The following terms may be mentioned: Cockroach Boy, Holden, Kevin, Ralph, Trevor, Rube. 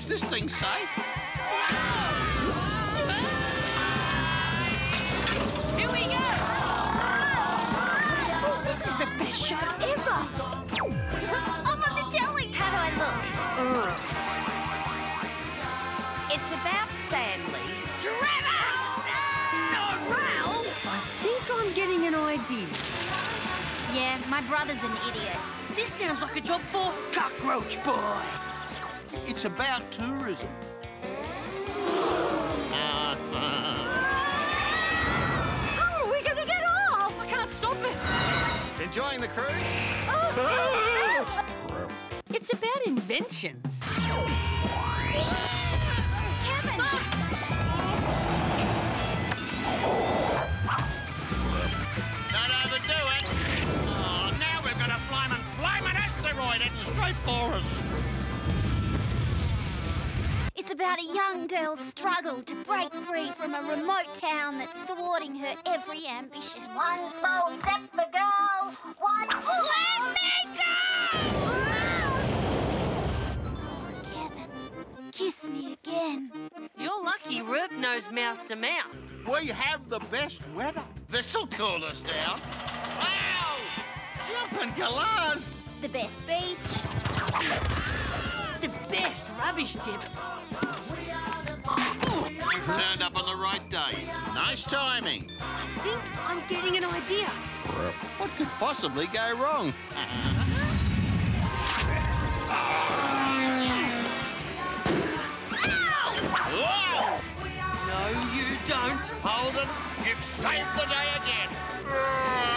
Is this thing safe? Here we go! This is the best shot ever! Up on the telly! How do I look? It's about family. Trevor! Not Ralph! I think I'm getting an idea. Yeah, my brother's an idiot. This sounds like a job for Cockroach Boy. It's about tourism. Oh, we're gonna get off! I can't stop it. Enjoying the cruise? Oh. It's about inventions. Kevin! Don't overdo it. Oh, now we're gonna fly an asteroid heading straight for us. It's about a young girl's struggle to break free from a remote town that's thwarting her every ambition. One small step for girls, one... Let me go! Oh, Kevin, kiss me again. You're lucky Rube knows mouth to mouth. We have the best weather. This'll cool us down. Wow! Jumping galahs! The best beach. The best rubbish tip. We've turned up on the right day. Nice timing. I think I'm getting an idea. What could possibly go wrong? Ow! No, you don't. Holden, you've saved the day again.